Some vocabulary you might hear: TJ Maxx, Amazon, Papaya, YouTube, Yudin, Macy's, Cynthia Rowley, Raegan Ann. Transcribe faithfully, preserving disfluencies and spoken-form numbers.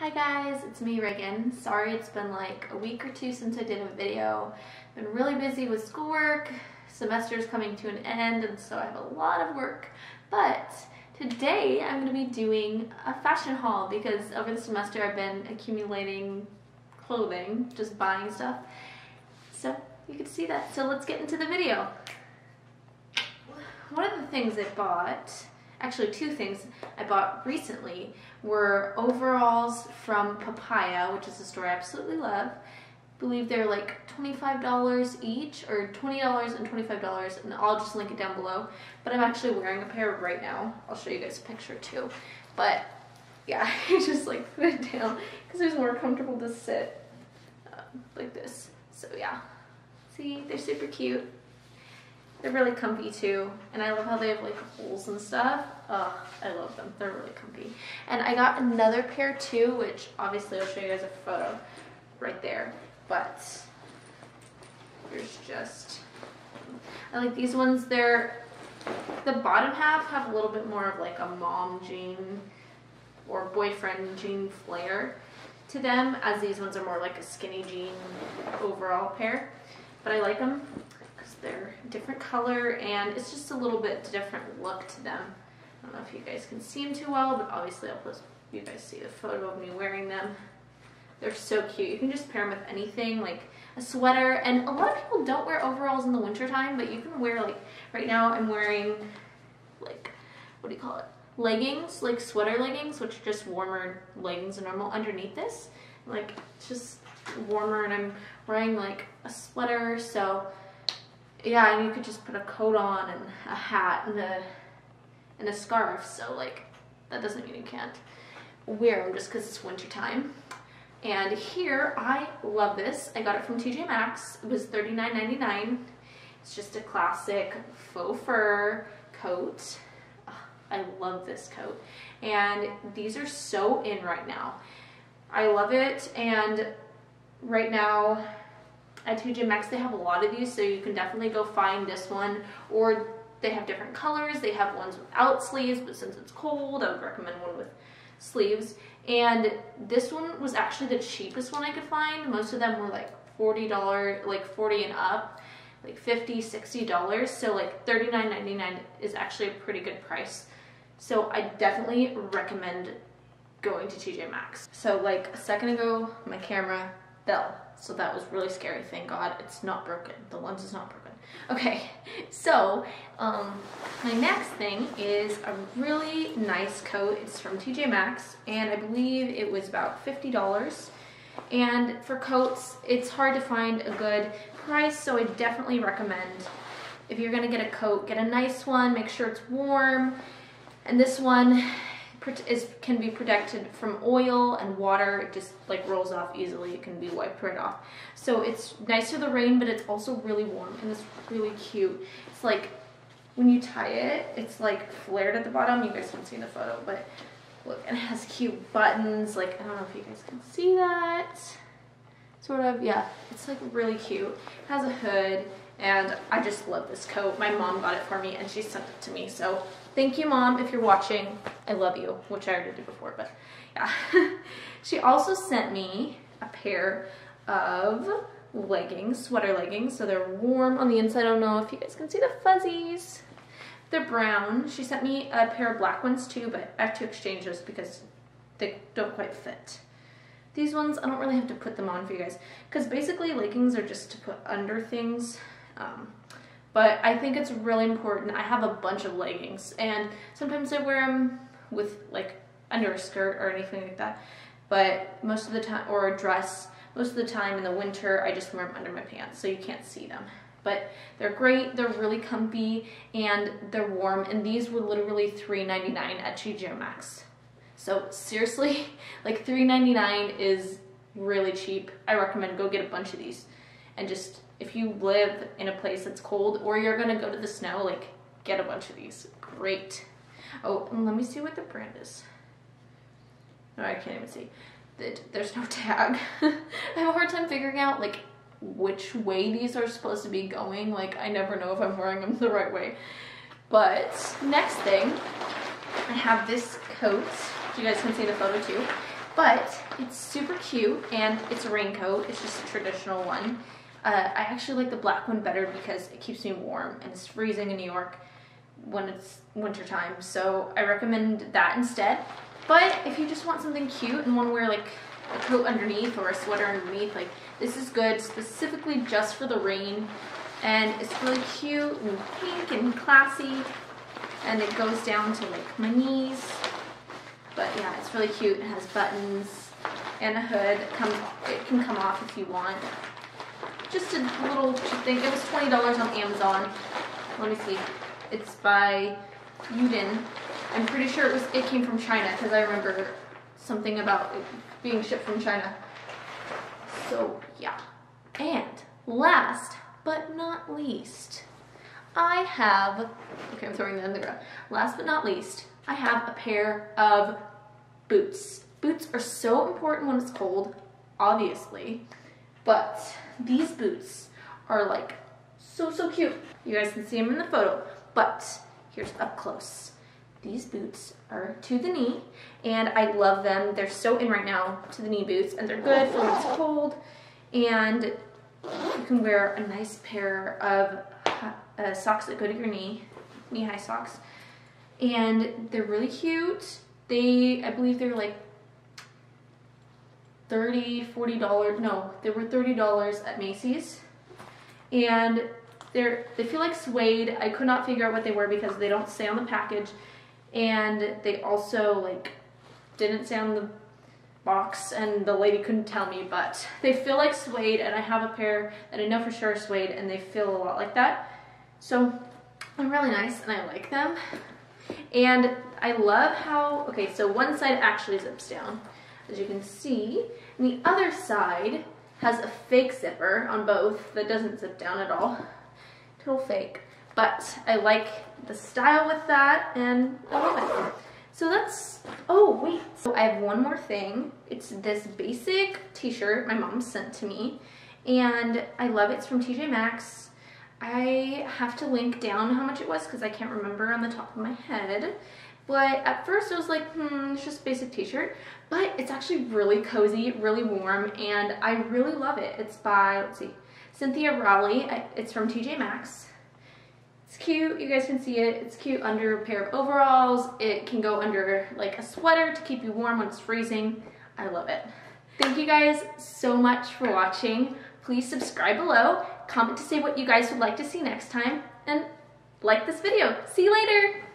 Hi guys, it's me Reagan. Sorry it's been like a week or two since I did a video. I've been really busy with schoolwork, semester's coming to an end, and so I have a lot of work. But today I'm going to be doing a fashion haul because over the semester I've been accumulating clothing, just buying stuff. So you can see that. So let's get into the video. One of the things I bought, actually two things I bought recently, were overalls from Papaya, which is a store I absolutely love. I believe they're like twenty-five dollars each, or twenty dollars and twenty-five dollars, and I'll just link it down below. But I'm actually wearing a pair right now. I'll show you guys a picture too. But yeah, I just like put it down because it was more comfortable to sit uh, like this. So yeah, see, they're super cute. They're really comfy too, and I love how they have like holes and stuff. Oh, I love them. They're really comfy. And I got another pair too, which obviously I'll show you guys a photo right there. But there's just, I like these ones. They're, the bottom half have a little bit more of like a mom jean or boyfriend jean flair to them, as these ones are more like a skinny jean overall pair. But I like them. They're different color and it's just a little bit different look to them. I don't know if you guys can see them too well, but obviously I'll post, you guys see the photo of me wearing them. They're so cute. You can just pair them with anything, like a sweater. And a lot of people don't wear overalls in the winter time, but you can wear, like right now I'm wearing like, what do you call it? Leggings, like sweater leggings, which are just warmer leggings than normal underneath this. Like it's just warmer and I'm wearing like a sweater, so yeah, and you could just put a coat on and a hat and a and a scarf. So like, that doesn't mean you can't wear them just because it's winter time. And here, I love this. I got it from T J Maxx. It was thirty-nine ninety-nine. It's just a classic faux fur coat. Oh, I love this coat. And these are so in right now. I love it. And right now at T J Maxx they have a lot of these, so you can definitely go find this one, or they have different colors. They have ones without sleeves, but since it's cold I would recommend one with sleeves. And this one was actually the cheapest one I could find. Most of them were like forty dollars, like forty and up, like fifty, sixty dollars. So like thirty-nine ninety-nine is actually a pretty good price. So I definitely recommend going to T J Maxx. So like a second ago my camera fell, so that was really scary. Thank God it's not broken. The lens is not broken. Okay, so um, my next thing is a really nice coat. It's from T J Maxx, and I believe it was about fifty dollars. And for coats, it's hard to find a good price, so I definitely recommend, if you're gonna get a coat, get a nice one, make sure it's warm. And this one is, can be protected from oil and water. It just like rolls off easily. It can be wiped right off. So it's nice for the rain, but it's also really warm, and it's really cute. It's like, when you tie it, it's like flared at the bottom. You guys haven't seen the photo, but look, and it has cute buttons. Like, I don't know if you guys can see that. Sort of, yeah. It's like really cute. It has a hood, and I just love this coat. My mom got it for me, and she sent it to me, so thank you, Mom, if you're watching. I love you, which I already did before, but yeah. She also sent me a pair of leggings, sweater leggings, so they're warm on the inside. I don't know if you guys can see the fuzzies. They're brown. She sent me a pair of black ones too, but I have to exchange those because they don't quite fit. These ones, I don't really have to put them on for you guys, because basically leggings are just to put under things. Um, But I think it's really important. I have a bunch of leggings, and sometimes I wear them with like under a skirt or anything like that. But most of the time, or a dress, most of the time in the winter, I just wear them under my pants, so you can't see them. But they're great. They're really comfy, and they're warm. And these were literally three ninety-nine at T J Maxx. So seriously, like three ninety-nine is really cheap. I recommend go get a bunch of these, and just, if you live in a place that's cold or you're gonna go to the snow, like get a bunch of these. Great. Oh, and let me see what the brand is. No, I can't even see. There's no tag. I have a hard time figuring out like which way these are supposed to be going. Like I never know if I'm wearing them the right way. But next thing, I have this coat. You guys can see the photo too. but it's super cute and it's a raincoat. It's just a traditional one. Uh, I actually like the black one better because it keeps me warm, and it's freezing in New York when it's wintertime, so I recommend that instead. But if you just want something cute and want to wear like a coat underneath or a sweater underneath, like this is good specifically just for the rain, and it's really cute and pink and classy, and it goes down to like my knees. But yeah, it's really cute. It has buttons and a hood. It, comes, it can come off if you want. Just a little thing. It was twenty dollars on Amazon. Let me see. It's by Yudin. I'm pretty sure it was. It came from China, because I remember something about it being shipped from China. So yeah. And last but not least, I have, okay, I'm throwing that on the ground. Last but not least, I have a pair of boots. Boots are so important when it's cold, obviously, but these boots are like so, so cute. You guys can see them in the photo, but here's up close. These boots are to the knee, and I love them. They're so in right now, to the knee boots, and they're good for when it's cold, and you can wear a nice pair of uh, socks that go to your knee, knee-high socks, and they're really cute. They, I believe they're like thirty, forty dollars, no, they were thirty dollars at Macy's, and they're, they feel like suede. I could not figure out what they were because they don't say on the package, and they also like didn't say on the box, and the lady couldn't tell me, but they feel like suede, and I have a pair that I know for sure are suede, and they feel a lot like that. So they're really nice, and I like them. And I love how, okay, so one side actually zips down, as you can see, and the other side has a fake zipper on both that doesn't zip down at all. Total fake. But I like the style with that, and I love it. So that's, oh wait. So I have one more thing. It's this basic t-shirt my mom sent to me, and I love it. It's from T J Maxx. I have to link down how much it was because I can't remember on the top of my head. But at first I was like, hmm, it's just a basic t-shirt. But it's actually really cozy, really warm, and I really love it. It's by, let's see, Cynthia Rowley. It's from T J Maxx. It's cute. You guys can see it. It's cute under a pair of overalls. It can go under like a sweater to keep you warm when it's freezing. I love it. Thank you guys so much for watching. Please subscribe below. Comment to say what you guys would like to see next time. And like this video. See you later.